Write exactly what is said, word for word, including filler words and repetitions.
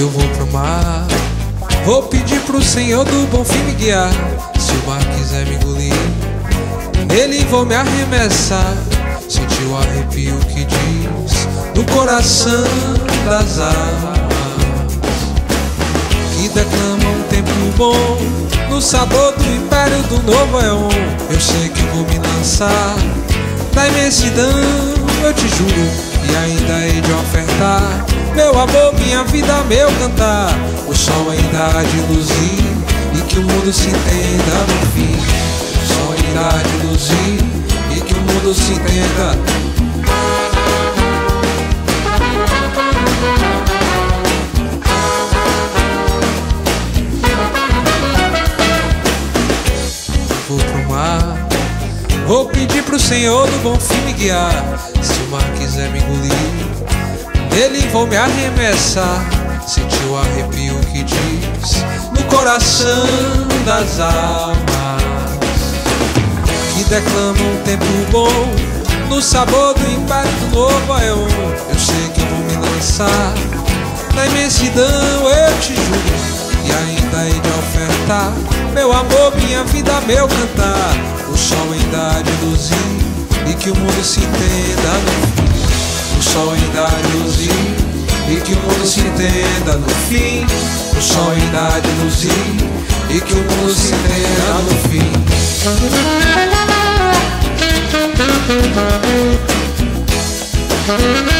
eu vou pro mar. Vou pedir pro Senhor do bom fim me guiar. Se o mar quiser me engolir, nele vou me arremessar. Senti o arrepio que diz no coração das águas, que declama um tempo bom no sabor do império do novo éon. Eu sei que vou me lançar na imensidão, eu te juro, e ainda hei de ofertar meu amor, minha vida, meu cantar. O sol ainda há de luzir e que o mundo se entenda no fim. O sol ainda há de luzir e que o mundo se entenda. Vou pro mar, vou pedir pro Senhor do bom fim me guiar. Se o mar quiser me engolir, nele vou me arremessar. Senti o arrepio que diz no coração das almas, que declama um tempo bom no sabor do impacto do novo éon. Eu sei que vou me lançar na imensidão, eu te juro, e ainda hei de ofertar meu amor, minha vida, meu cantar. O sol ainda há de luzir e que o mundo se entenda no fim. O sol ainda há de luzir e que o mundo se entenda no fim. O sol ainda há de luzir e que o mundo se entenda no fim.